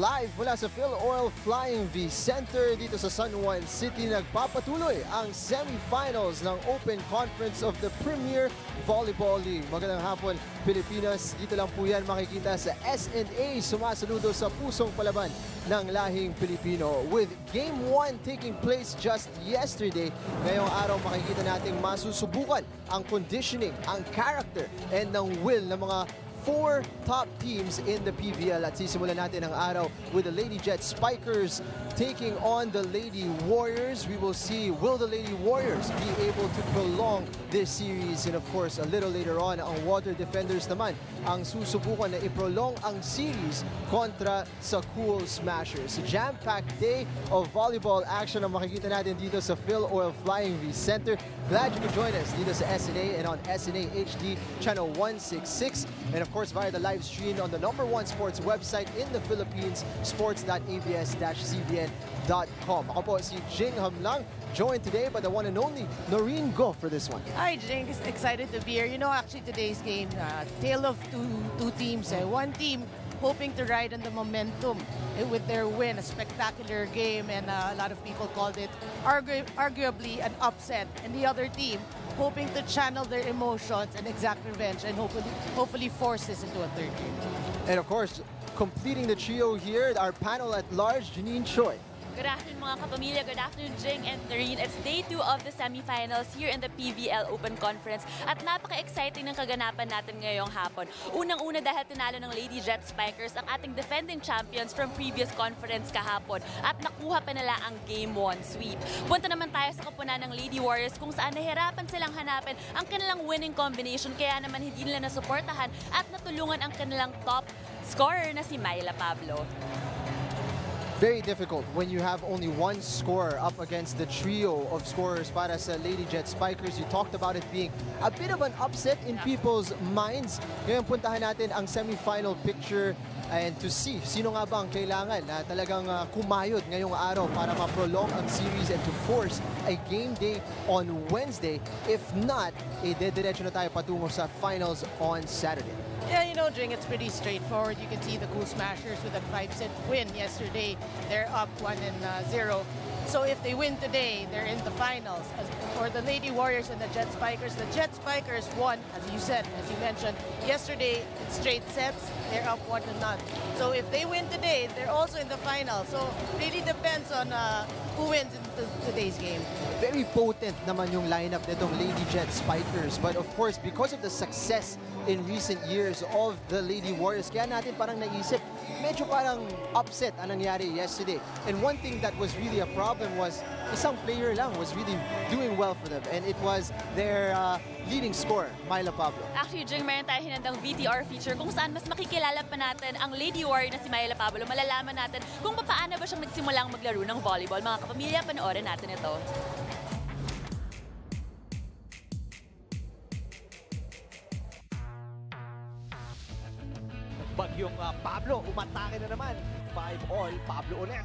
Live mula sa Phil Oil Flying V Center dito sa San Juan City, nagpapatuloy ang semifinals ng Open Conference of the Premier Volleyball League. Magandang hapon, Pilipinas. Dito lang po yan makikita sa SNA. Sumasaludo sa pusong palaban ng lahing Pilipino. With Game 1 taking place just yesterday, ngayong araw makikita nating masusubukan ang conditioning, ang character, and ang will ng mga four top teams in the PVL. At sisimulan natin ang araw with the Lady Jet Spikers taking on the Lady Warriors. We will see, will the Lady Warriors be able to prolong this series? And of course, a little later on, ang Water Defenders naman ang susubukan na iprolong ang series kontra sa Cool Smashers. Jam-packed day of volleyball action ang makikita natin dito sa Phil Oil Flying V Center. Glad you could join us dito sa SNA and on SNA HD Channel 166. And of course, via the live stream on the #1 sports website in the Philippines, sports.abs-cbn.com. Ako po si Jing Hamlang, joined today by the one and only Noreen Go for this one. Hi, Jing. Excited to be here. You know, actually, today's game, tale of two teams. One team hoping to ride on the momentum with their win, a spectacular game, and a lot of people called it arguably an upset. And the other team hoping to channel their emotions and exact revenge and hopefully force this into a third game. And of course, completing the trio here, our panel at large, Janine Choi. Good afternoon, mga kapamilya. Good afternoon, Jing and Noreen. It's day 2 of the semifinals here in the PVL Open Conference. At napaka-exciting ng kaganapan natin ngayong hapon. Unang-una dahil tinalo ng Lady Jet Spikers ang ating defending champions from previous conference kahapon. At nakuha pa nila ang Game 1 sweep. Punta naman tayo sa kapunan ng Lady Warriors kung saan nahirapan silang hanapin ang kanilang winning combination. Kaya naman hindi nila nasuportahan at natulungan ang kanilang top scorer na si Myla Pablo. Very difficult when you have only one scorer up against the trio of scorers para sa Lady Jet Spikers. You talked about it being a bit of an upset in people's minds. Ngayon puntahan natin ang semifinal picture and to see sino nga ba ang kailangan na talagang kumayod ngayong araw para ma-prolong ang series and to force a game day on Wednesday. If not, diretso na tayo patungo sa finals on Saturday. Yeah, you know, Jing, it's pretty straightforward. You can see the Cool Smashers with a 5-set win yesterday. They're up 1-0. So if they win today, they're in the finals. As for the Lady Warriors and the Jet Spikers won, as you said, as you mentioned, yesterday, straight sets. They're up 1-0. So if they win today, they're also in the final. So it really depends on who wins in today's game. Very potent naman yung lineup nitong Lady Jet Spikers. But of course, because of the success in recent years of the Lady Warriors, kaya natin parang naisip, medyo parang upset ang nangyari yesterday. And one thing that was really a problem was isang player lang was really doing well for them. And it was their leading scorer, Myla Pablo. Actually, Jing, meron tayo hinandang VTR feature kung saan mas makikilala pa natin ang Lady Warrior na si Myla Pablo. Malalaman natin kung paano ba siyang nagsimulang maglaro ng volleyball. Mga kapamilya, panoorin natin ito. Bagyong Pablo, umatake na naman. 5-all, Pablo ulit.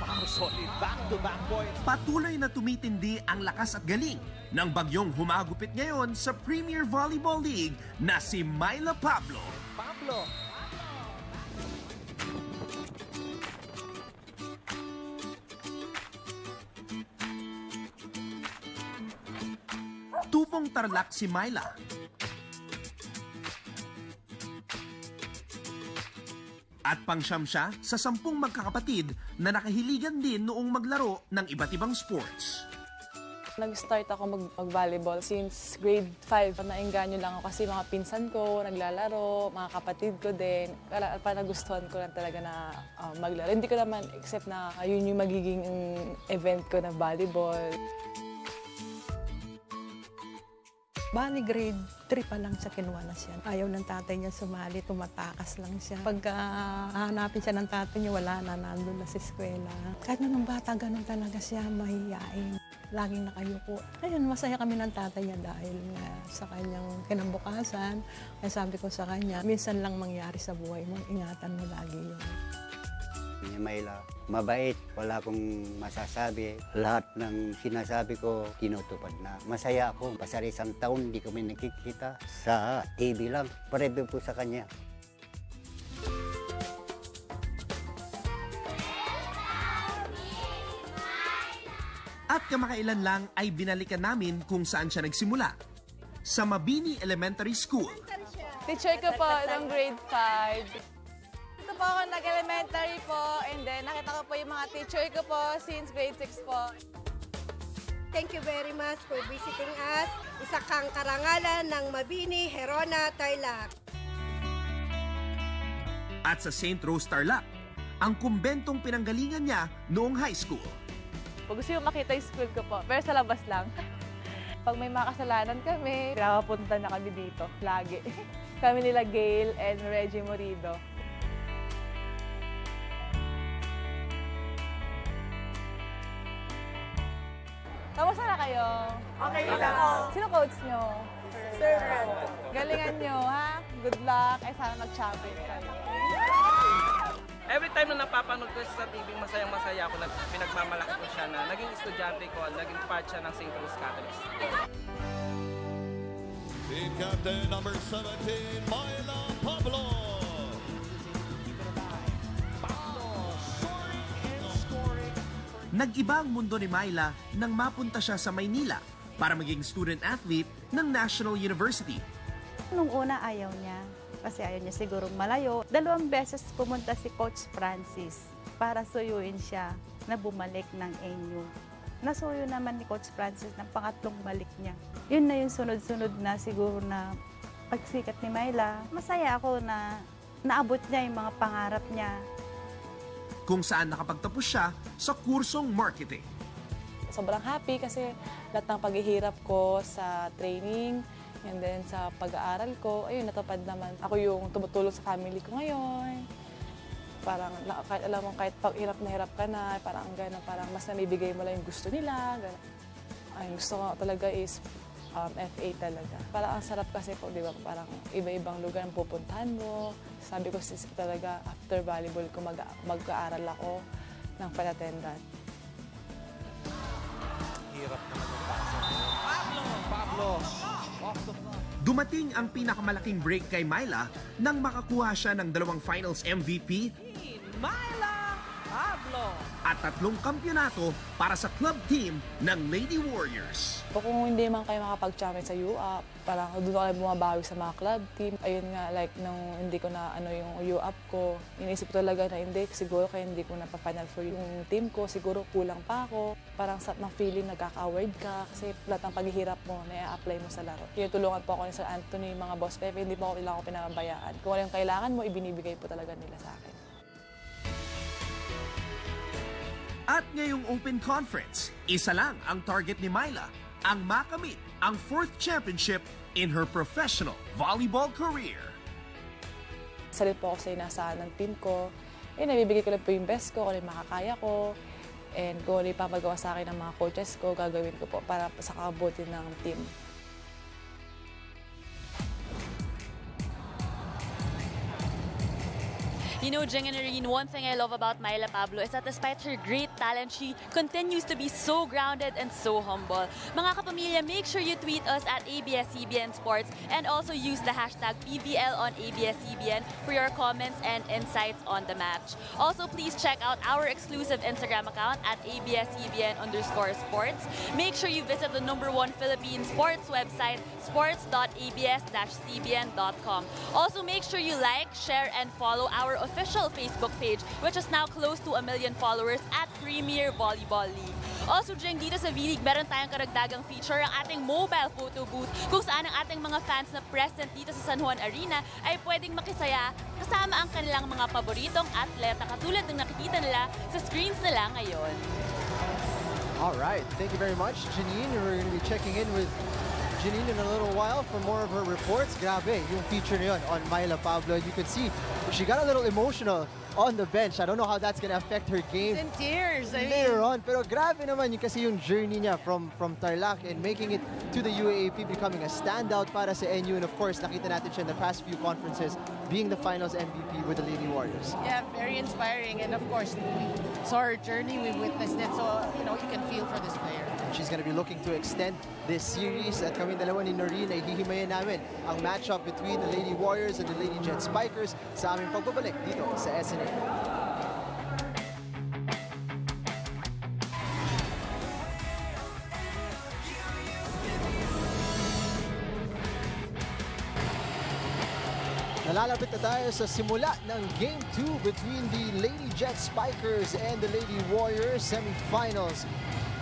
Wow, solid back-to-back points. Patuloy na tumitindi ang lakas at galing ng bagyong humagupit ngayon sa Premier Volleyball League na si Myla Pablo. Pablo. Tubong Tarlac si Myla. At pang-siyam siya sa 10 magkakapatid na nakahiligan din noong maglaro ng iba't ibang sports. Nag-start ako mag-volleyball since grade 5. Nainganyo lang ako kasi mga pinsan ko, naglalaro, mga kapatid ko din. Para nagustuhan ko lang talaga na maglaro. Hindi ko naman except na yun yung magiging event ko na volleyball. Bali, grade 3 pa lang siya kinuwanas yan. Ayaw ng tatay niya sumali, tumatakas lang siya. Pagka hahanapin siya ng tatay niya, wala na, nandun na sa eskwela. Kahit nung bata, ganun talaga siya, mahihiyain. Laging nakayuko. Ayun, masaya kami ng tatay niya dahil sa kanyang kinabukasan. Kaya sabi ko sa kanya, minsan lang mangyari sa buhay mo, ingatan mo lagi yun. Ni Myla, mabait, wala akong masasabi. Lahat ng sinasabi ko, tinutupad na. Masaya ako. Pasarisang taon, di kami nakikita. Sa TV lang. Parebi po sa kanya. At kamakailan lang ay binalikan namin kung saan siya nagsimula. Sa Mabini Elementary School. Teacher ko po ng grade 5. Dito po ako nag-elementary po, and then nakita ko po yung mga teacher ko po since grade 6 po. Thank you very much for visiting us. Isa kang karangalan ng Mabini, Gerona, Tarlac. At sa St. Rose Tarlac, ang kumbentong pinanggalingan niya noong high school. Pag gusto yung makita yung school ko po, pero sa labas lang. Pag may mga kasalanan kami, pinapapunta na kami dito, lagi. Kami nila Gail and Reggie Morido. Kamusta na kayo? Okay lang po. Sino coach nyo? Sir. Galingan nyo, ha? Good luck. Ay, sana nag-champion kayo. Every time na napapanood ko sa TV, masayang-masaya ako. Pinagmamalaki ko siya na naging estudyante ko, naging part siya ng St. Rose Catholics. Team Captain number 17, Myla Pablo. Nag-iba ang mundo ni Myla nang mapunta siya sa Maynila para maging student-athlete ng National University. Nung una ayaw niya, kasi ayaw niya siguro malayo. Dalawang beses pumunta si Coach Francis para suyuin siya na bumalik ng NU. Nasuyo naman ni Coach Francis ng pangatlong balik niya. Yun na yung sunod-sunod na siguro na pagsikat ni Myla. Masaya ako na naabot niya yung mga pangarap niya. Kung saan nakapagtapos siya sa kursong marketing. Sobrang happy kasi lahat ng paghihirap ko sa training and then sa pag-aaral ko, ayun, natupad naman. Ako yung tumutulong sa family ko ngayon. Parang kahit alam mo, kahit paghirap na hirap ka na, parang gano'n, parang mas namibigay mo lang yung gusto nila. Ang gusto ko talaga is FA talaga. Parang ang sarap kasi po, di ba, parang iba-ibang lugar ang pupuntahan mo. Sabi ko talaga, after volleyball ko, mag-aaral ako ng flight attendant. Hirap naman ang Pablo! Dumating ang pinakamalaking break kay Myla nang makakuha siya ng dalawang finals MVP, Myla Pablo, at tatlong kampiyonato para sa club team ng Lady Warriors. Kung hindi man kayo makapag-champion sa UAP, parang doon ako kayo bumabawi sa mga club team. Ayun nga, like, nung hindi ko na ano yung UAP ko, iniisip ko talaga na hindi, siguro kaya hindi ko na pa-final for yung team ko, siguro kulang pa ako. Parang sa feeling nagkaka-award ka kasi lahat ng paghihirap mo, na-apply mo sa laro. Yung tulungan po ako ni Sir Anthony, mga boss Pepe, hindi po ako pinabayaan. Kung ano yung kailangan mo, ibinibigay po talaga nila sa akin. At ngayong Open Conference, isa lang ang target ni Myla, ang makamit ang 4th championship in her professional volleyball career. Salit po ako sa inaasahan ng team ko. Eh, nabibigay ko lang po yung best ko, kung ano makakaya ko. And kung ano ipapagawa sa akin ng mga coaches ko, gagawin ko po para sa kabuti ng team. You know, Jing and Noreen, one thing I love about Myla Pablo is that despite her great talent, she continues to be so grounded and so humble. Mga kapamilya, make sure you tweet us at ABS-CBN Sports and also use the hashtag PVL on ABS-CBN for your comments and insights on the match. Also, please check out our exclusive Instagram account at ABS-CBN_sports. Make sure you visit the #1 Philippine sports website, sports.abs-cbn.com. Also, make sure you like, share, and follow our official Facebook page, which is now close to 1 million followers at Premier Volleyball League. Also, during dito sa V-League, meron tayong karagdagang feature, ang ating mobile photo booth, kung saan ang ating mga fans na present dito sa San Juan Arena ay pwedeng makisaya kasama ang kanilang mga paboritong atleta katulad ng nakikita nila sa screens nila ngayon. All right, thank you very much, Janine. We're going to be checking in with Janine in a little while for more of her reports. Grabe, yung feature niyon on Myla Pablo. You can see she got a little emotional on the bench. I don't know how that's gonna affect her game. She's in tears. Later on. Pero grabe naman yung kasi yung journey niya from Tarlac and making it to the UAAP, becoming a standout para sa NU. And of course, nakita natin siya in the past few conferences being the finals MVP with the Lady Warriors. Yeah, very inspiring. And of course, we saw her journey. We witnessed it. So, you know, you can feel for this player. She's going to be looking to extend this series at kami dalawa ni Noreen ay hihimayin namin ang matchup between the Lady Warriors and the Lady Jet Spikers sa aming pagbabalik dito sa SNA. Nalalapit na tayo sa simula ng Game 2 between the Lady Jet Spikers and the Lady Warriors semifinals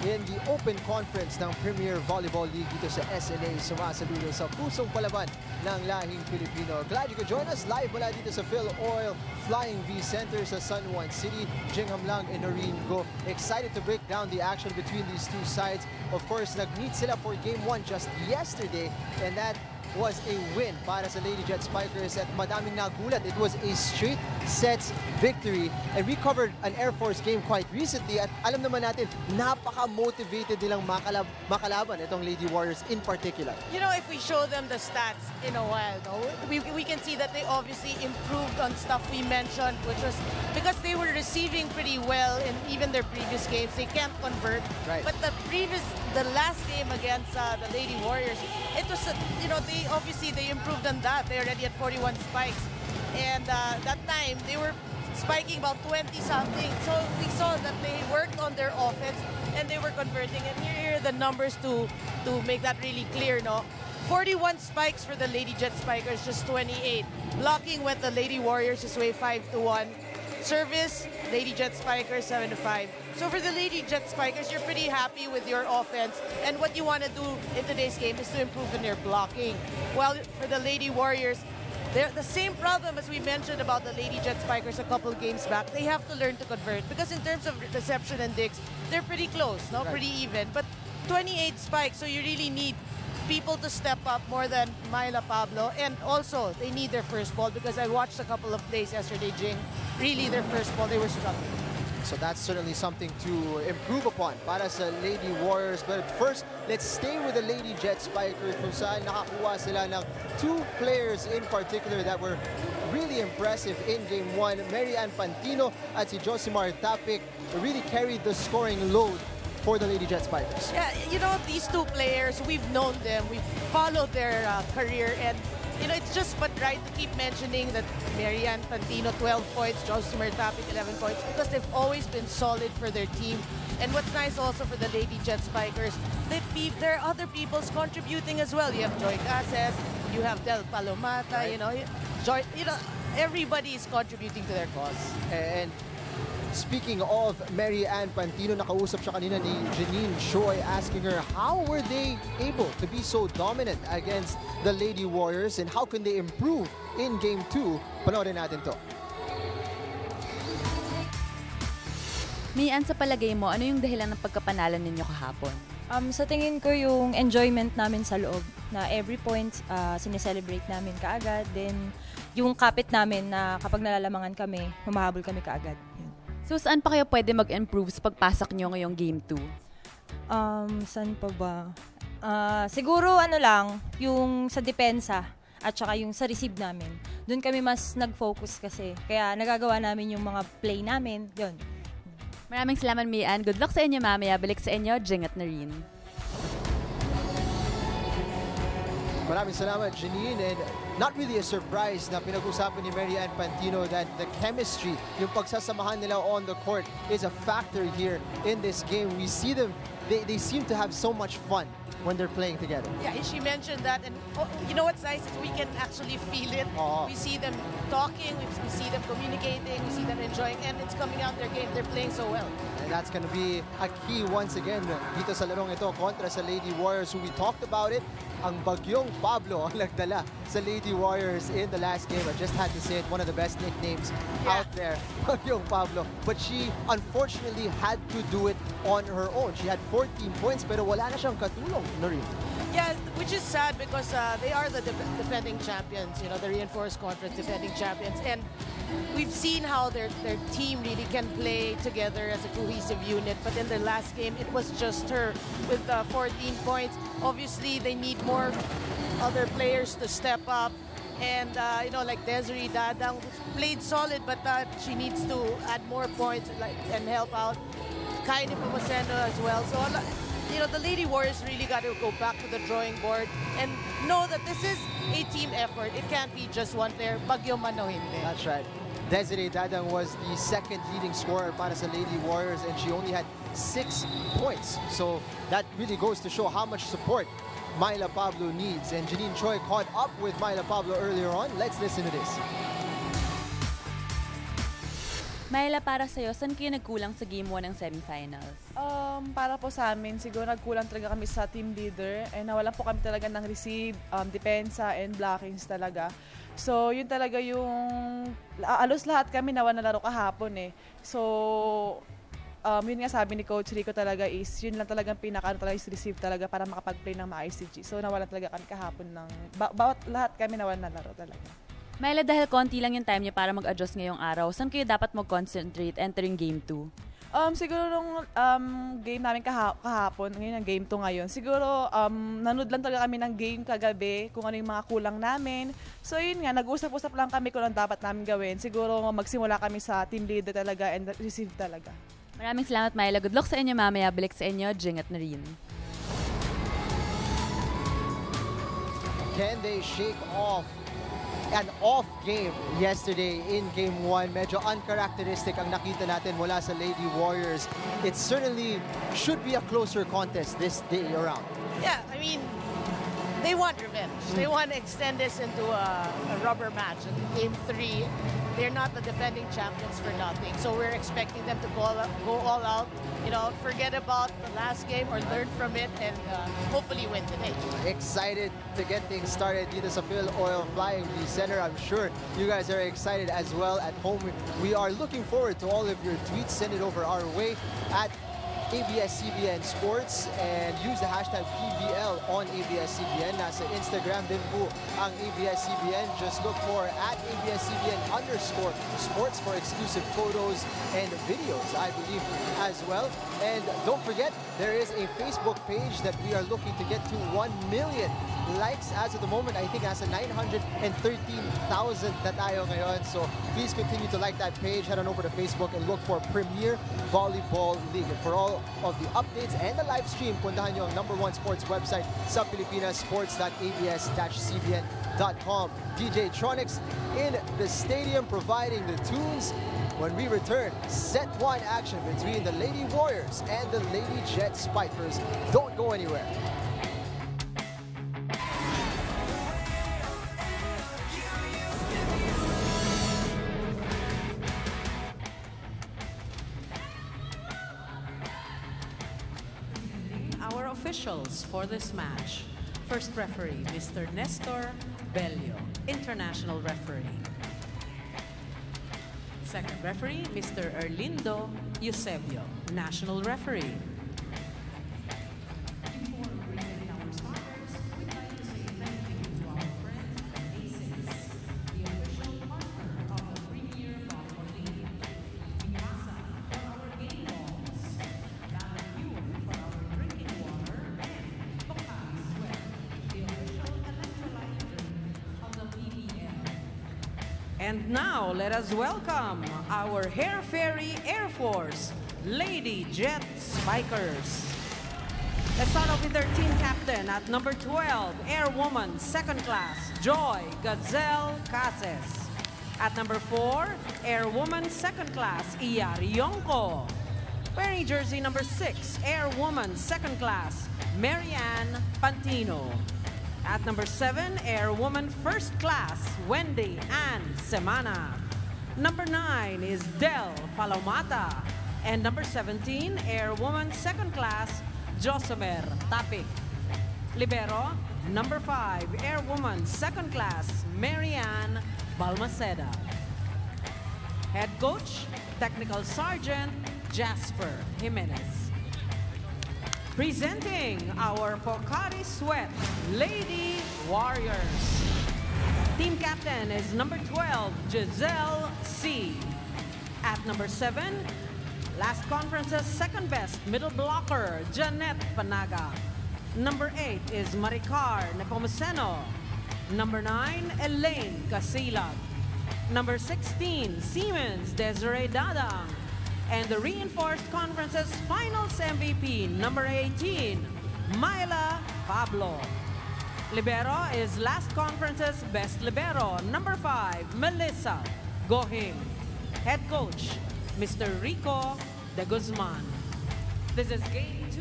in the Open Conference ng Premier Volleyball League dito sa SNA. Sumasaludo sa pusong palaban ng lahing Pilipino. Glad you could join us live mula dito sa Phil Oil Flying V Center sa San Juan City. Jing Hamlang and Noreen Go excited to break down the action between these two sides. Of course, nag-meet sila for Game 1 just yesterday, and that was a win para sa Lady Jet Spikers at madaming nagulat. It was a straight sets victory, and we covered an Air Force game quite recently at alam naman natin, napaka-motivated nilang makalaban itong Lady Warriors in particular. You know, if we show them the stats in a while, though, we can see that they obviously improved on stuff we mentioned, which was because they were receiving pretty well in even their previous games. They can't convert. Right. But the last game against the Lady Warriors, it was, you know, they improved on that. They're already at 41 spikes. And that time, they were spiking about 20-something. So we saw that they worked on their offense and they were converting. And here are the numbers to make that really clear, no? 41 spikes for the Lady Jet Spikers, just 28. Blocking with the Lady Warriors this way, 5-1. Service, Lady Jet Spikers, 7-5. So for the Lady Jet Spikers, you're pretty happy with your offense. And what you want to do in today's game is to improve on your blocking. Well, for the Lady Warriors, they're the same problem as we mentioned about the Lady Jet Spikers a couple games back. They have to learn to convert because in terms of reception and digs, they're pretty close, not right. Pretty even. But 28 spikes, so you really need people to step up more than Myla Pablo. And also, they need their first ball because I watched a couple of plays yesterday, Jing. Really, their first ball, they were struggling. So that's certainly something to improve upon para sa Lady Warriors. But first, let's stay with the Lady Jet Spikers kung saan nakakuha sila ng two players in particular that were really impressive in Game 1. Mary Ann Pantino at si Josimar Tapic really carried the scoring load for the Lady Jet Spikers. Yeah, you know, these two players, we've known them, we've followed their career, and you know, it's just but right to keep mentioning that Mary Ann Pantino, 12 points, Josimar Tapic, 11 points, because they've always been solid for their team. And what's nice also for the Lady Jet Spikers, there are other people's contributing as well. You have Joy Cases, you have Del Palomata, right. You know, Joy, you know, everybody is contributing to their cause. And speaking of Mary Ann Pantino, nakausap siya kanina ni Janine Choi asking her how were they able to be so dominant against the Lady Warriors and how can they improve in Game 2. Panoorin natin to. Mian, sa palagay mo, ano yung dahilan ng pagkapanalo ninyo kahapon? Sa tingin ko yung enjoyment namin sa loob na every point sineselebrate namin kaagad. Then yung kapit namin na kapag nalalamangan kami, humahabol kami kaagad. So, saan pa kayo pwede mag-improve sa pagpasak nyo ngayong Game 2? Saan pa ba? Siguro, ano lang, yung sa depensa at saka yung sa receive namin. Doon kami mas nag-focus kasi. Kaya nagagawa namin yung mga play namin. Yun. Maraming salamat, Mian. Good luck sa inyo, mamaya. Balik sa inyo, Jing at Noreen. Maraming salamat, Janine. And not really a surprise na pinag-usapan ni Mary Ann Pantino that the chemistry, yung pagsasamahan nila on the court is a factor here in this game. We see them, they seem to have so much fun when they're playing together. Yeah, she mentioned that. And oh, you know what's nice is we can actually feel it. Oh. We see them talking, we see them communicating, we see them enjoying, and it's coming out their game. They're playing so well. And that's going to be a key once again dito sa larong ito kontra sa Lady Warriors who we talked about it. Ang bagyong Pablo ang nagdala sa Lady Warriors in the last game. I just had to say it, one of the best nicknames out there, bagyong Pablo. But she unfortunately had to do it on her own. She had 14 points, pero wala na siyang katulong. Yeah, which is sad because they are the defending champions, you know, the Reinforced Conference defending champions. And we've seen how their team really can play together as a cohesive unit. But in their last game, it was just her with 14 points. Obviously, they need more other players to step up. And, you know, like Desiree Dadang played solid, but she needs to add more points and help out. Maricar Nepomuceno as well. So, you know, the Lady Warriors really got to go back to the drawing board and know that this is a team effort. It can't be just one player. Bagyo man o hindi. That's right. Desiree Dadang was the second leading scorer para sa Lady Warriors, and she only had 6 points. So that really goes to show how much support Myla Pablo needs. And Janine Choi caught up with Myla Pablo earlier on. Let's listen to this. Myla, para sa'yo, saan kayo nagkulang sa Game 1 ng semifinals? Para po sa amin, siguro nagkulang talaga kami sa team leader. And nawalan po kami talaga ng receive, depensa, and blockings talaga. So, yun talaga yung... Alos lahat kami nawalan na laro kahapon eh. So, yun nga sabi ni Coach Rico talaga is, yun lang talagang pinaka talaga is receive talaga para makapag-play ng ma-ICG. So, nawalan talaga kami kahapon ng... Bawat lahat kami nawalan na laro talaga. Myla, dahil konti lang yung time niya para mag-adjust ngayong araw, saan kayo dapat mag-concentrate entering Game 2? Siguro nung game namin kahapon, ngayon ang Game 2 ngayon, siguro nanood lang talaga kami ng game kagabi, kung ano yung mga kulang namin. So yun nga, nag-usap-usap lang kami kung ano dapat namin gawin. Siguro magsimula kami sa team leader talaga and receive talaga. Maraming salamat, Myla. Good luck sa inyo mamaya. Balik sa inyo, Jing at Noreen. Can they shake off an off game yesterday in Game 1. Medyo uncharacteristic ang nakita natin mula sa Lady Warriors. It certainly should be a closer contest this day around. Yeah, I mean, they want revenge. They want to extend this into a rubber match. In Game 3, they're not the defending champions for nothing. So we're expecting them to go all out, you know, forget about the last game or learn from it and hopefully win today. Excited to get things started dito sa Phil Oil Flying V Center. I'm sure you guys are excited as well at home. We are looking forward to all of your tweets. Send it over our way at ABS-CBN Sports and use the hashtag PVL on ABS-CBN. Nasa Instagram din po ang ABS-CBN. Just look for at ABS-CBN_sports for exclusive photos and videos, I believe, as well. And don't forget, there is a Facebook page that we are looking to get to 1 million likes as of the moment. I think nasa 913,000 na tayo ngayon. So please continue to like that page. Head on over to Facebook and look for Premier Volleyball League. And for all of the updates and the live stream, puntahan nyo ang #1 sports website sa Pilipinas, sports.abs-cbn.com. DJ Tronics in the stadium providing the tunes. When we return, set one action between the Lady Warriors and the Lady Jet Spikers. Don't go anywhere. For this match, first referee, Mr. Nestor Bellio, international referee. Second referee, Mr. Erlindo Eusebio, national referee. And now, let us welcome our Hair Fairy Air Force Lady Jet Spikers. Let's start off with their team captain at number 12, Airwoman, second class, Joy Giselle Cases. At number 4, Airwoman, second class, Iyari Yonko. Wearing jersey number 6, Airwoman, second class, Mary Ann Pantino. At number 7, Airwoman First Class, Wendy Ann Semana. Number 9 is Del Palomata. And number 17, Airwoman Second Class, Josimar Tapic. Libero, number 5, Airwoman Second Class, Mary Ann Balmaceda. Head coach, Technical Sergeant, Jasper Jimenez. Presenting our Pocari Sweat Lady Warriors. Team captain is number 12, Giselle C. At number 7, last conference's second best middle blocker, Jeanette Panaga. Number 8 is Maricar Nepomuceno. Number 9, Elaine Kasilag. Number 16, Siemens Desiree Dadang. And the reinforced conference's finals MVP, number 18, Myla Pablo. Libero is last conference's best libero, number 5, Melissa Gohing. Head Coach, Mr. Rico de Guzman. This is game 2.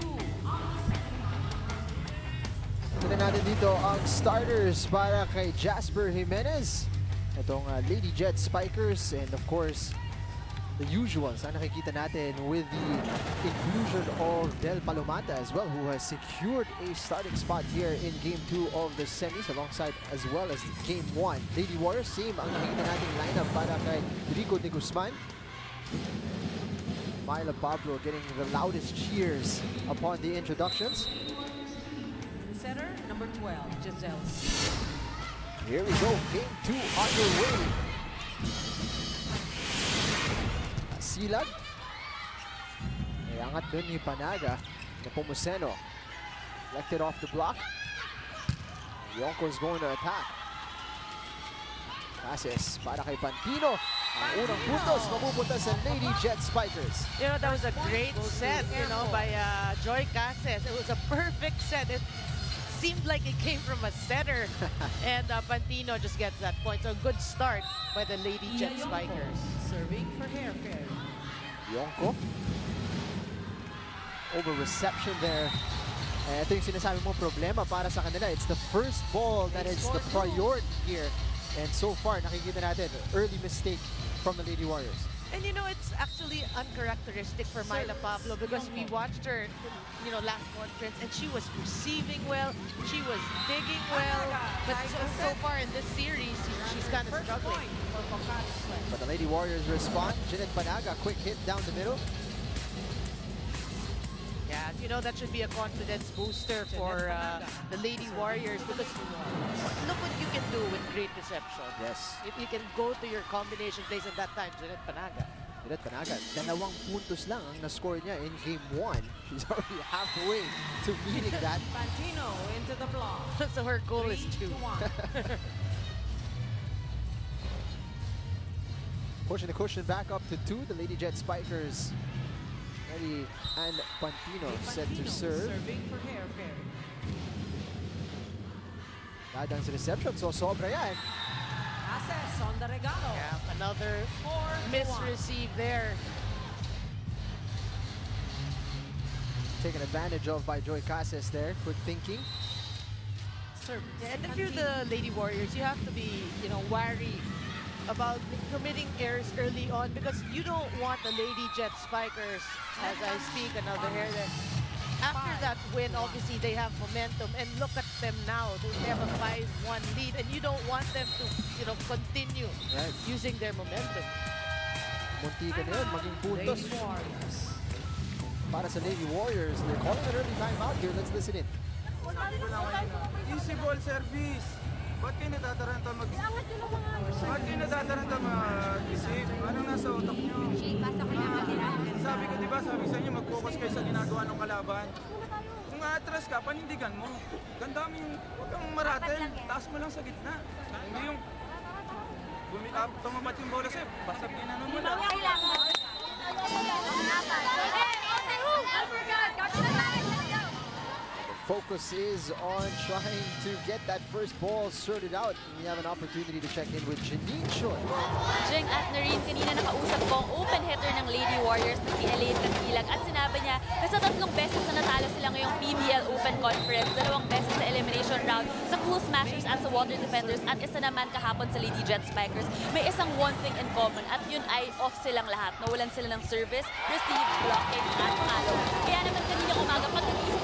Tignan natin dito ang starters para kay Jasper Jimenez. Itong Lady Jet Spikers and of course, the usuals na nakikita natin with the inclusion of Del Palomata as well, who has secured a starting spot here in Game 2 of the semis alongside as well as Game 1. Lady Warriors, same ang nakikita nating lineup para kay Rico de Guzman. Myla Pablo getting the loudest cheers upon the introductions. Center, number 12, Giselle. Here we go, Game 2 underway. Silag. May angat dun ni Panaga. Nepomuceno. Left off the block. Yonko's going to attack. Passes para kay Pantino. Ang unang puntos mapupunta sa Lady Jet Spikers. You know, that was a great set, you know, by Joy Cases. It was a perfect set. It seemed like it came from a setter. And Pantino just gets that point. So a good start by the Lady Jet Spikers. Serving for haircare. Yonko. Over reception there. Ito yung sinasabi mong problema para sa kanila. It's the first ball that is the priority here. And so far, nakikita natin early mistake from the Lady Warriors. And you know, it's actually uncharacteristic for Myla Pablo because we watched her, you know, last conference and she was receiving well, she was digging well, but so far in this series, she's kind of struggling. But the Lady Warriors respond. Jeanette Panaga, quick hit down the middle. Yeah, you know, that should be a confidence booster for the Lady Warriors because look what you can do with great deception. Yes. If you can go to your combination plays at that time, Jeanette Panaga. Jeanette Panaga, 2 puntos lang ang na-score niya in Game 1. She's already halfway to beating that. Pantino into the block. So her goal is 2. Pushing the cushion back up to 2, the Lady Jet Spikers. Mary Ann Pantino set to serve. Serving for haircare. Dadang's reception, so sobra yan. Passes on the regalo. Yeah, another misreceive there. Taken advantage of by Joy Cases there. Good thinking. Service. Yeah, and if you're the Lady Warriors, you have to be, you know, wary about committing errors early on because you don't want the Lady Jet Spikers, as I speak, another error there. After that win, obviously, they have momentum. And look at them now. They have a 5-1 lead, and you don't want them to, you know, continue using their momentum. Munti ka na yun, maging puntos. Para sa Lady Warriors, they're calling an early timeout here. Let's listen in. Easy ball service. Ba't kayo natataranta Ba't kayo natataranta mag-isip? Anong nasa utak nyo? Sabi ko, diba? Sabi sa inyo, mag-focus kayo sa ginagawa ng kalaban. Kung atras ka, panindigan mo. Gandami yung, huwag kang maratel. Taas mo lang sa gitna. Hindi yung, tumabat yung bola sa'yo. Basta pinanong mo lang. Focus is on trying to get that first ball sorted out. We have an opportunity to check in with Janine Choi. Jing at Noreen, kanina nakausap ko ang open hitter ng Lady Warriors na si Elaine Kasilag at sinabi niya na sa 3 beses na natalo sila ngayong PBL Open Conference, 2 beses sa elimination round sa Cool Smashers at sa Water Defenders at isa naman kahapon sa Lady Jet Spikers. May isang one thing in common at yun ay off silang lahat. Nawalan sila ng service, receive, blocking at follow. Kaya naman kanina umaga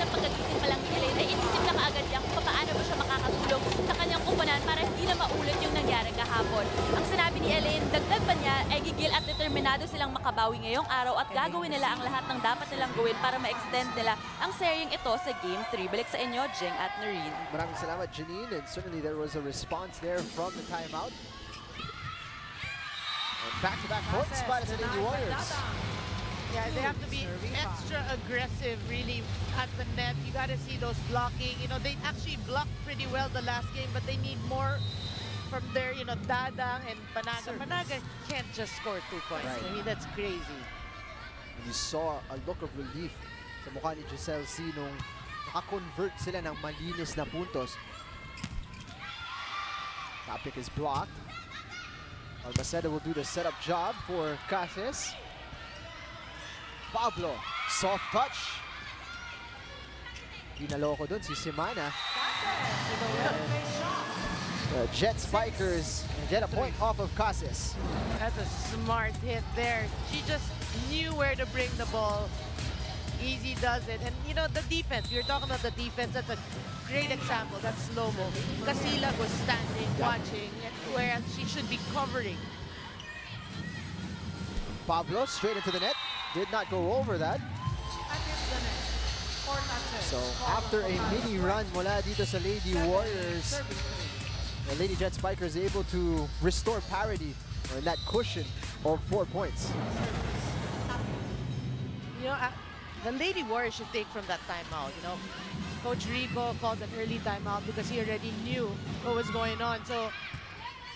pagkagising pa lang ay inisip na kaagad niya kung paano ba siya makakatulong sa kanyang kumpanan para hindi na maulit yung nangyari kahapon. Ang sinabi ni Elaine, dagdag pa niya ay gigil at determinado silang makabawi ngayong araw at gagawin nila ang lahat ng dapat nilang gawin para ma-extend nila ang seryeng ito sa Game 3. Balik sa inyo, Jing at Noreen. Maraming salamat, Janine, and certainly there was a response there from the timeout. Back-to-back points para sa Lady Warriors. Yeah, they have to be extra aggressive, really, at the net. You got to see those blocking. You know, they actually blocked pretty well the last game, but they need more from their, you know, Dadang and Panaga. Panaga can't just score 2 points. Right. I mean, that's crazy. And you saw a look of relief sa mukha ni Giselle C nung naka-convert sila ng malinis na puntos. Tapic is blocked. Albacete will do the setup job for Cases. Pablo, soft touch. Pinaloko dun si Semana. The Jet Spikers get a point off of Cases. That's a smart hit there. She just knew where to bring the ball. Easy does it. And you know, the defense, we were talking about the defense, that's a great example, that's slow-mo. Kasilag was standing, watching, whereas she should be covering. Pablo straight into the net, did not go over that. So after a mini run mula dito sa Lady Warriors, the Lady Jet Spikers able to restore parity or that cushion of 4 points. You know, the Lady Warriors should take from that timeout, you know. Coach Rico called an early timeout because he already knew what was going on. So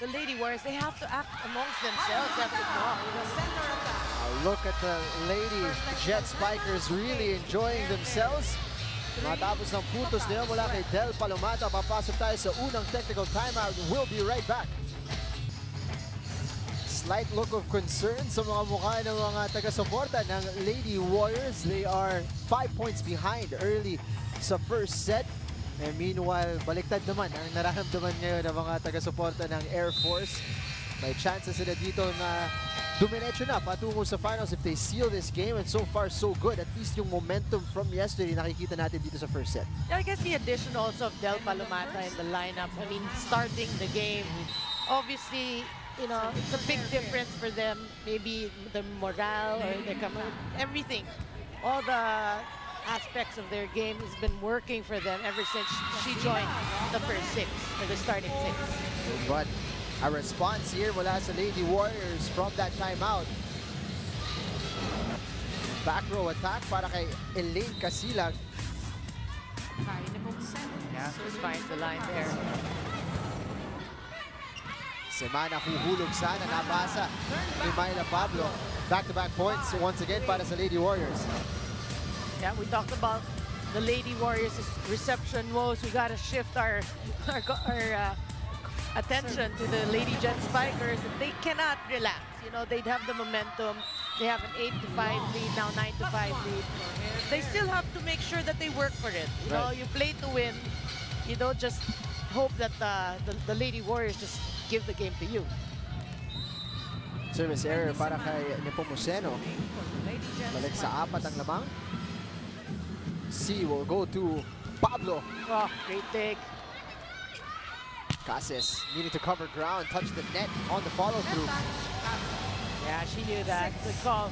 the Lady Warriors, they have to act amongst themselves. They have to talk. Look at the Lady Jet Spikers really enjoying themselves. Matapos ng puntos nila mula kay Del Palomata, papasok tayo sa unang technical timeout. We'll be right back. Slight look of concern sa mga mukha ng mga taga-suporta ng Lady Warriors. They are 5 points behind early sa first set. And meanwhile, baliktad naman ang nararamdaman ngayon ng mga taga-suporta ng Air Force. May chances sila dito na dumiretso na patungo sa finals if they seal this game. And so far, so good. At least yung momentum from yesterday nakikita natin dito sa first set. Yeah, I guess the addition also of Del Palomata in the lineup. I mean, starting the game, obviously, you know, it's a big difference for them. Maybe the morale or their everything. All the aspects of their game has been working for them ever since she joined the first six, or the starting six. But a response here mula sa Lady Warriors from that timeout. Back row attack para kay Elaine Kasilag. Yeah, she finds the line there. Semana huhulog sana, nabasa ni Myla Pablo. Back-to-back points once again para sa Lady Warriors. Yeah, we talked about the Lady Warriors' reception woes. We got to shift our attention to the Lady Jet Spikers. They cannot relax. You know, they have the momentum. They have an 8-5 lead, now 9-5 lead. They still have to make sure that they work for it. You know, you play to win. You don't just hope that the Lady Warriors just give the game to you. Service error para kay Nepomuceno. Balik sa apat ang lamang. C will go to Pablo. Oh, great take. Cases needed to cover ground, touch the net on the follow through. Yeah, she knew that. Good call.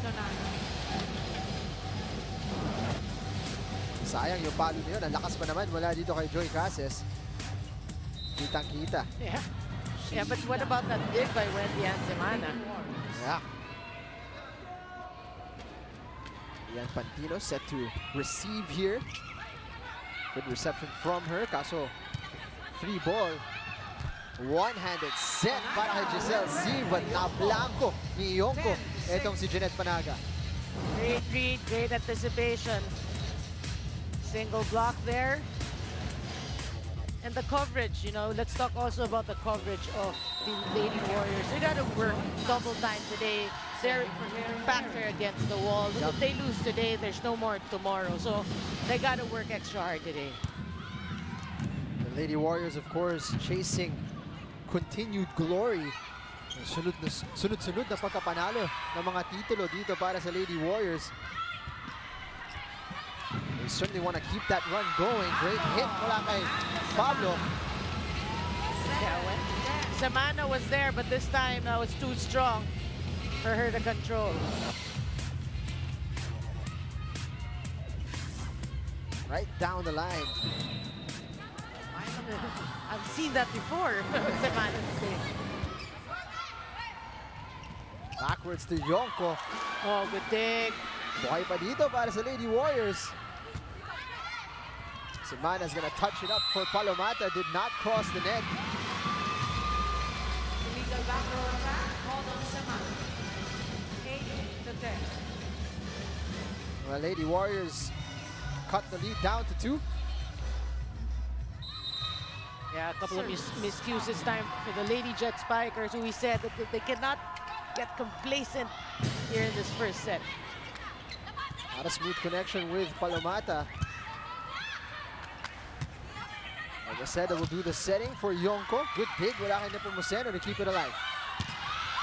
Sayang yung palo na yun. Ang lakas pa naman mula dito kay Joy Cases. Kitang-kita. Yeah. Yeah, but what about that dig by Wendy Ann Semana? Yeah. Mary Ann Pantino set to receive here. Good reception from her. Kaso, free ball. One-handed set para kay Giselle Z, but na-blanco ni Yonko. Etong si Jeanette Panaga. Great read, great anticipation. Single block there. And the coverage, you know, let's talk also about the coverage of the Lady Warriors. They got to work double time today. They're back there against the wall. Yep. If they lose today, there's no more tomorrow. So they got to work extra hard today. The Lady Warriors, of course, chasing continued glory. Sunod-sunod na pagkapanalo ng mga titulo dito para sa Lady Warriors. Certainly want to keep that run going. Great hit mula kay Pablo. Semana was there, but this time that was too strong for her to control. Right down the line. I've seen that before. Semana. Backwards to Yonko. Oh, good dig. Buhay pa dito para sa Lady Warriors. Semana's going to touch it up for Palomata. Did not cross the net. Illegal back row attack. Hold on, Semana. 8-10. Well, Lady Warriors cut the lead down to 2. Yeah, a couple of miscues this time for the Lady Jet Spikers, who we said that they cannot get complacent here in this first set. Not a smooth connection with Palomata. Like I said, that will do the setting for Yonko. Good dig with Maricar Nepomuceno to keep it alive.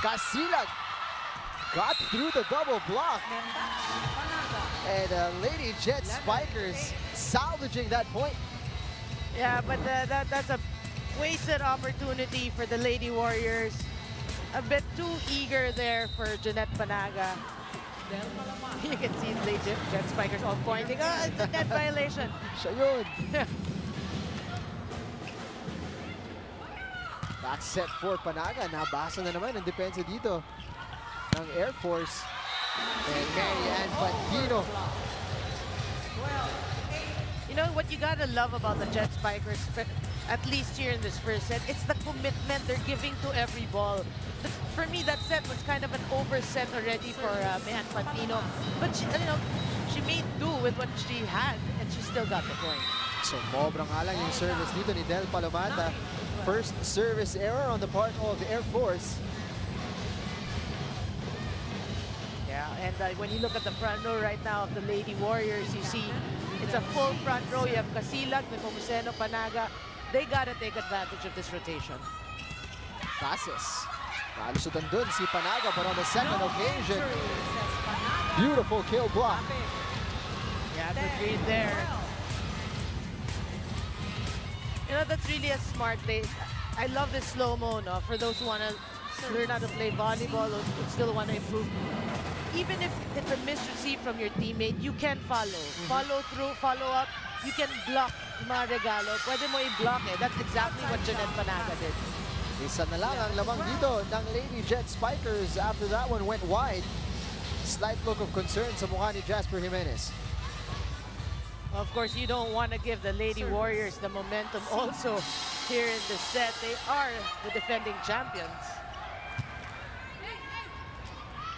Kasilag got through the double block. And Lady Jet Spikers salvaging that point. Yeah, but that's a wasted opportunity for the Lady Warriors. A bit too eager there for Jeanette Panaga. You can see the Lady Jet Spikers all pointing, oh, it's a net violation. Back set for Panaga. Nabasa na naman ang depensa dito ng Air Force. And Mary Ann Pantino. You know what you gotta love about the Jet Spikers, at least here in this first set, it's the commitment they're giving to every ball. For me, that set was kind of an overset already for Mary Ann Pantino. But she, you know, she made do with what she had, and she still got the point. So, sobrang alang yung service dito ni Del Palomata. First service error on the part of the Air Force. Yeah, and when you look at the front row right now of the Lady Warriors, you see it's a full front row. You have Kasilag, Nepomuceno, Panaga. They gotta take advantage of this rotation. Passes. Nalusutan dun si Panaga, but on the second occasion, beautiful kill block. Yeah, good read there. You know, that's really a smart play. I love this slow-mo, no? For those who want to learn how to play volleyball or still want to improve. Even if it's a misreceive from your teammate, you can follow. Follow through, follow up. You can block mga regalo. Pwede mo i-block eh. That's exactly what Jeanette Panaga did. Isa na lang ang lamang dito ng Lady Jet Spikers after that one went wide. Slight look of concern sa mukha ni Jasper Jimenez. Of course, you don't want to give the Lady Warriors the momentum also here in the set. They are the defending champions.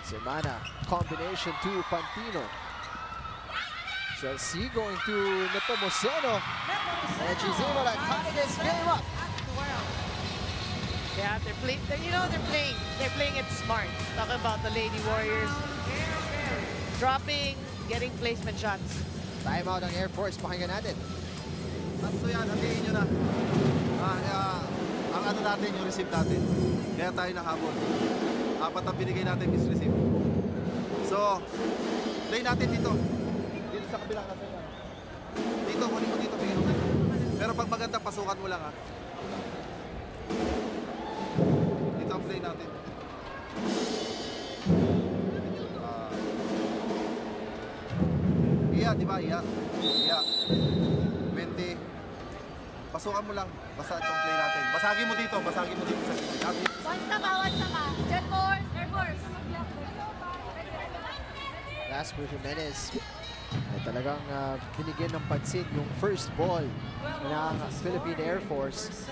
Semana, combination to Pantino. Chelsea going to Nepomuceno. And she's able to tie this game up. Yeah, they're playing, you know, they're playing it smart. Talk about the Lady Warriors. Dropping, getting placement shots. Timeout ng Air Force, pakinggan natin. Tatlo yan, hatiin nyo na. Ang ano natin, yung receive natin. Kaya tayo nakabot. Apat ang binigay natin, misreceive. So, play natin dito. Dito sa kabilang natin. Dito, kunin mo dito. Pero pag maganda, pasukan mo lang ha. Dito ang play natin. Iya, di ba? Iya. Iya. 20. Pasukan mo lang. Basta itong play natin. Basagi mo dito. Basagi mo dito. Basta ba. Jet Force. Air Force. Jasper Jimenez. Ay talagang binigyan ng pansin yung first ball ng Philippine Air Force.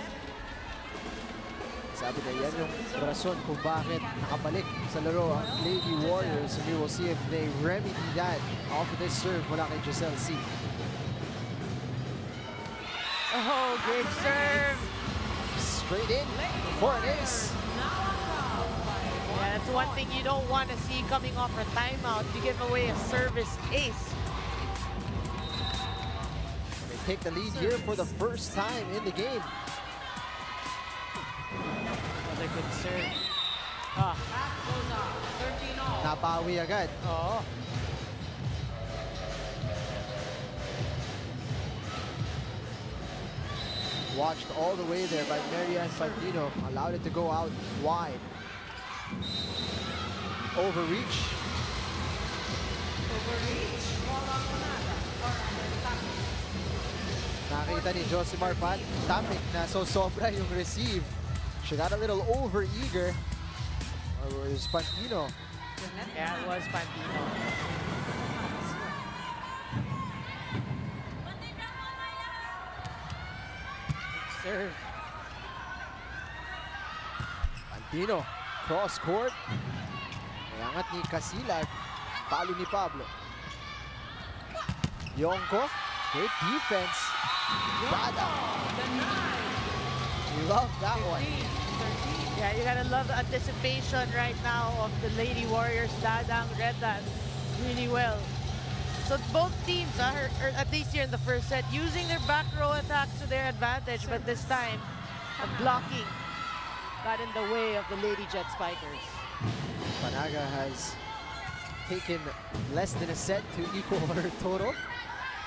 Sabi na yan yung rason kung bakit nakabalik sa laro ang Lady Warriors. We will see if they remedy that off of this serve mula kay Giselle C. Oh, great serve! Straight in for an ace. Yeah, that's one thing you don't want to see coming off a timeout. You give away a service ace. They take the lead here for the first time in the game. Another good serve. Napawi agad. Oo. Watched all the way there by Mary Ann Pantino. Allowed it to go out wide. Overreach. Nakita ni Josimar Tapic na sobra yung receive. She got a little over-eager. Or was Pantino? Yeah, it was Pantino. Good serve. Pantino, cross-court. Nangat ni Kasilag, palo ni Pablo. Yonko, great defense. Bada. Love that 15, one. 13. Yeah, you gotta love the anticipation right now of the Lady Warriors. Dadang read that really well. So both teams, or at least here in the first set, using their back row attacks to their advantage, but this time, a blocking got in the way of the Lady Jet Spikers. Panaga has taken less than a set to equal her total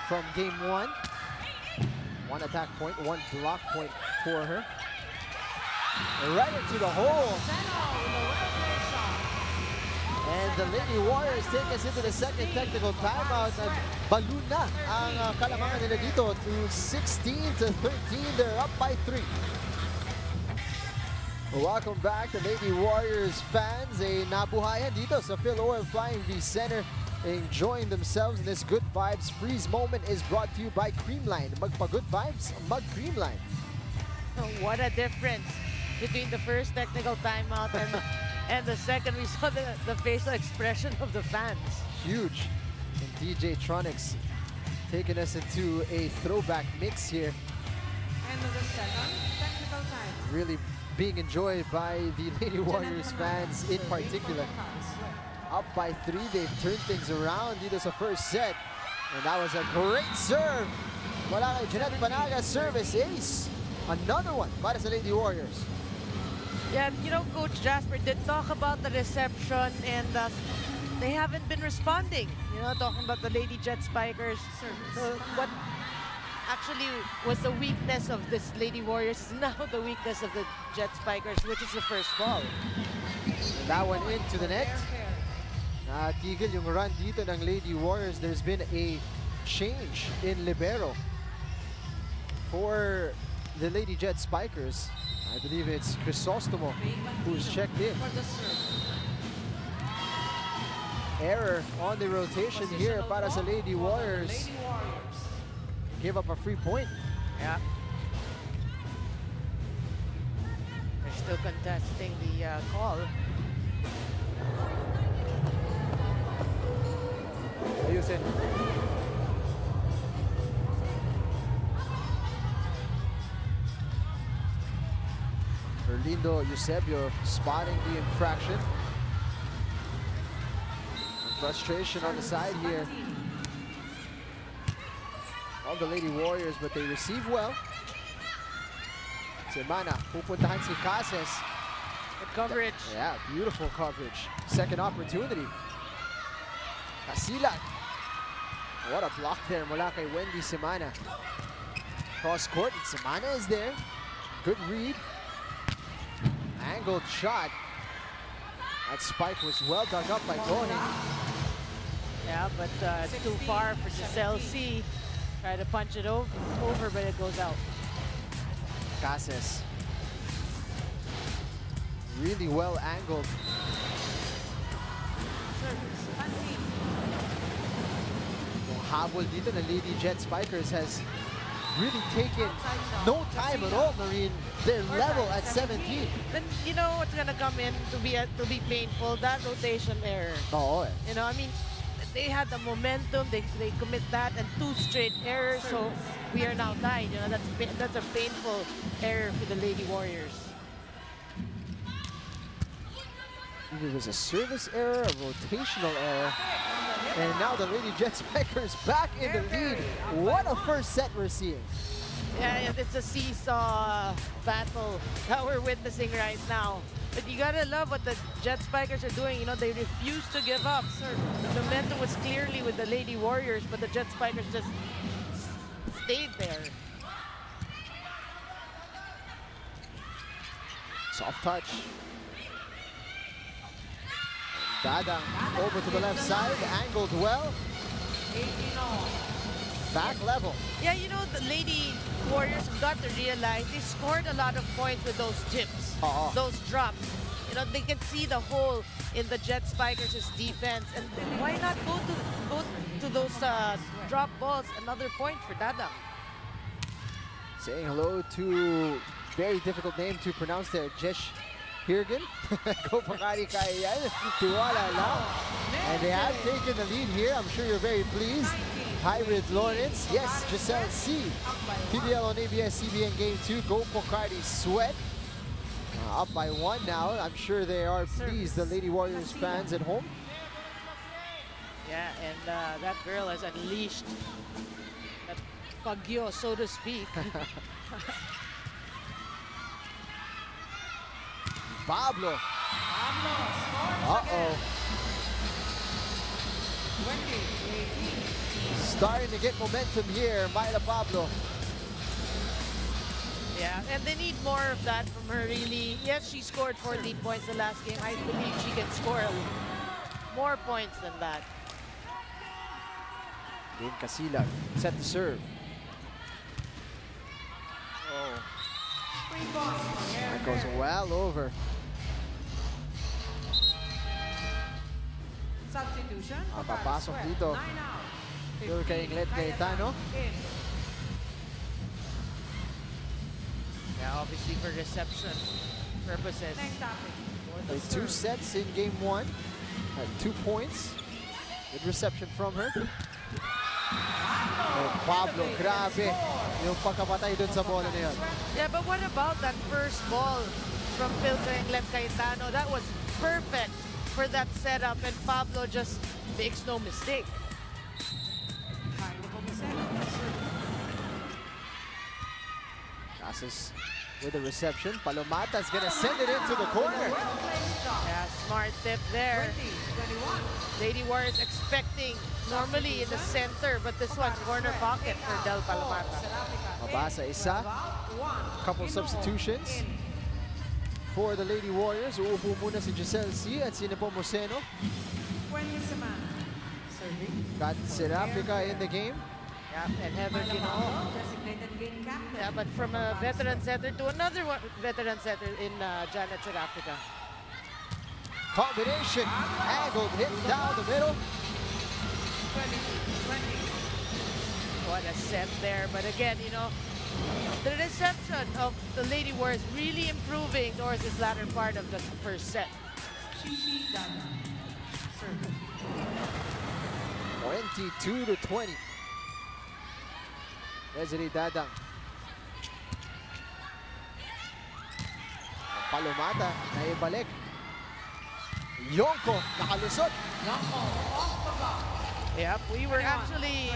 from game one. One attack point, one block point for her. Right into the hole. And the Lady Warriors take us into the second technical timeout. Balloon na ang kalamangan nila dito to 16-13. They're up by 3. Welcome back to Lady Warriors fans. They nabuhayan dito sa Phil Oil Flying V Center. Enjoying themselves in this Good Vibes Freeze moment is brought to you by Creamline. Magpa-Good Vibes, mag-Creamline. What a difference between the first technical timeout and and the second. We saw the facial expression of the fans. Huge. And DJ Tronics taking us into a throwback mix here. End of the second technical time. Really being enjoyed by the Lady Warriors fans in particular. Up by 3, they've turned things around. Dito sa first set. And that was a great serve. Wala kay Jeanette Panaga, service ace. Another one para sa Lady Warriors. Yeah, you know, Coach Jasper did talk about the reception, and they haven't been responding. You know, talking about the Lady Jet Spikers. So what actually was the weakness of this Lady Warriors is now the weakness of the Jet Spikers, which is the first ball. And that one into the net. Tigil yung run dito ng Lady Warriors. There's been a change in libero for the Lady Jet Spikers. I believe it's Crisostomo who's checked in. Error on the rotation here para sa Lady Warriors. Give up a free point. Yeah. They're still contesting the call. Ayusin. Erlindo Eusebio spotting the infraction. Frustration on the side here of the Lady Warriors, but they receive well. Semana, pupuntahan si Cases. Good coverage. Yeah, beautiful coverage. Second opportunity. Kasilag. What a block there, mula kay Wendy Semana. Cross court, and Semana is there. Good read. Angled shot. That spike was well dug up by Tony. Yeah, but it's too far for Giselle C. Try to punch it over, but it goes out. Cases. Really well angled. Habol dito na Lady Jet Spikers has really taken no time at all, Noreen. Their level at 17. Then you know what's gonna come in to be painful, that rotation error. Oh, eh. You know, I mean, they had the momentum, they commit that and 2 straight errors, so we are now tied. You know, that's a painful error for the Lady Warriors. It was a service error, a rotational error. And now the Lady Jet Spikers back in the lead. What a first set we're seeing. Yeah, it's a seesaw battle that we're witnessing right now. But you gotta love what the Jet Spikers are doing. You know, they refuse to give up. The momentum was clearly with the Lady Warriors, but the Jet Spikers just stayed there. Soft touch. Dadang over to the left side, angled well. Back level. Yeah, you know, the Lady Warriors have got to realize they scored a lot of points with those chips, those drops. You know, they can see the hole in the Jet Spikers' defense, and why not go to those drop balls? Another point for Dadang. Saying hello to very difficult name to pronounce there, Jesh. Hirgen, go Pocari Kayan, Tiwala Lao. And they have taken the lead here. I'm sure you're very pleased. Hyrid Lawrence, yes, Giselle C. PBL on ABS-CBN Game 2, go Pocari Sweat. Up by one now. I'm sure they are pleased, the Lady Warriors fans at home. Yeah, and that girl has unleashed that pagyo, so to speak. Pablo. Starting to get momentum here, Myla Pablo. Yeah, and they need more of that from her, really. Yes, she scored 14 points the last game. I believe she can score more points than that. Elaine Kasilag, set to serve. Oh. That goes well over. Substitution. Papasok dito. Doon kay Inglet Gaetano. Yeah, obviously for reception purposes. With two sets in game one. 2 points. Good reception from her. Oh, Pablo, grabe. Yung pagkapatay doon sa bola na yun. Yeah, but what about that first ball from Phil Inglet Gaetano? That was perfect for that setup, and Pablo just makes no mistake. Casas with the reception. Palomata's gonna send it into the corner. Yeah, smart tip there. Lady Warriors expecting normally in the center, but this one corner pocket for Del Palomata. Mabasa isa, couple substitutions for the Lady Warriors. Uupo muna si Giselle C at si Nepomuceno. Got Serafica in the game. Yeah, and Heather Quinoa. Yeah, but from a veteran setter to another one, veteran setter in Janet Serafica. Combination, angled hit down the middle. What a set there, but again, you know, the reception of the Lady Warriors really improving towards this latter part of the first set. Circle. 22-20. Desiree Dadang. Palomata, naibalik. Yonko, nakalusot. Yonko, off the block. Yep, we were actually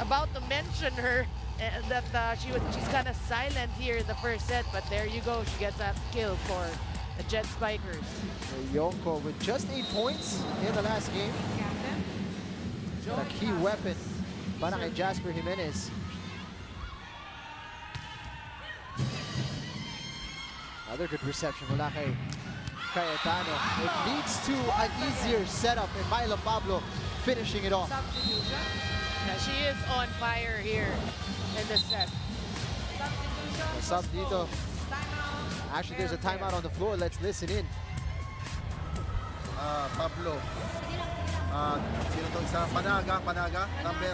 about to mention her, that she's kind of silent here in the first set, but there you go, she gets that kill for the Jet Spikers. Yonko with just 8 points in the last game. A key weapon para kay Jasper Jimenez. Another good reception mula kay Cayetano. It leads to an easier setup, and Myla Pablo finishing it off. Now she is on fire here in the set. Sub dito. Actually, there's a timeout on the floor. Let's listen in. Pablo. Sino itong sa Panaga, number,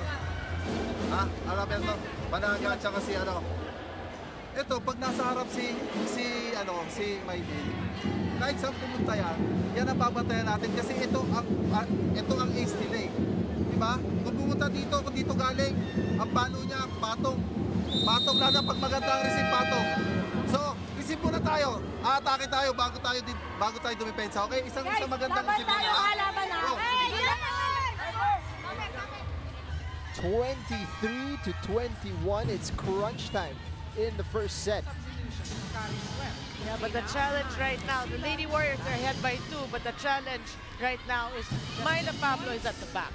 Alberto, Panaga, tsaka si ano, ito, pag nasa harap si Maybin, kahit saan pumunta yan ang babatayan natin, kasi ito ang ace nila eh, diba? Kung pumunta dito, kung dito galing, ang palo niya, patong, lalo pag maganda ang receive, patong. So, receive muna tayo, atake tayo, bago tayo dumipensa, okay? Isang magandang receive muna, ha? 23-21, it's crunch time in the first set. Yeah, but the challenge right now, the Lady Warriors are ahead by 2, but the challenge right now is Myla Pablo is at the back.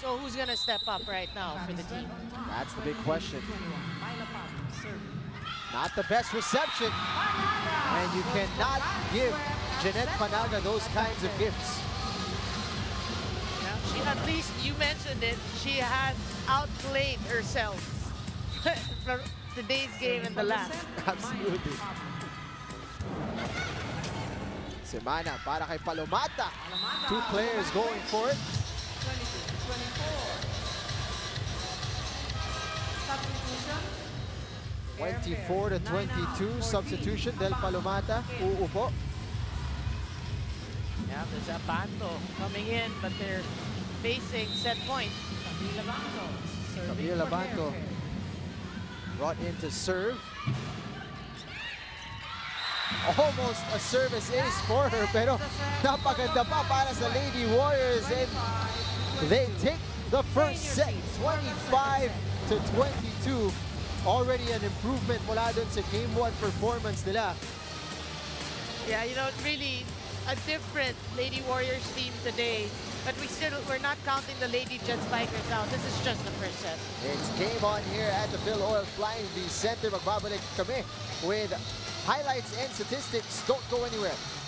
So who's gonna step up right now for the team? That's the big question. Not the best reception, and you cannot give Jeanette Panaga those kinds of gifts. At least, you mentioned it, she has outplayed herself from today's game and the last. Absolutely. Semana para kay Palomata. Two players going for it. 24-22, substitution, Del Palomata, uupo. Yeah, there's a Zapato coming in, but they're facing set point. Camila Banco brought in to serve. Almost a service ace for her, pero napaganda pa para sa Lady Warriors, and they take the first set, 25-22. Already an improvement mula dun sa game one performance nila. Yeah, you know, really a different Lady Warriors team today, but we're not counting the Lady Jet Spikers out. This is just the first set. It's game on here at the Phil Oil Flying V Center. Magbabalik kami with highlights and statistics. Don't go anywhere.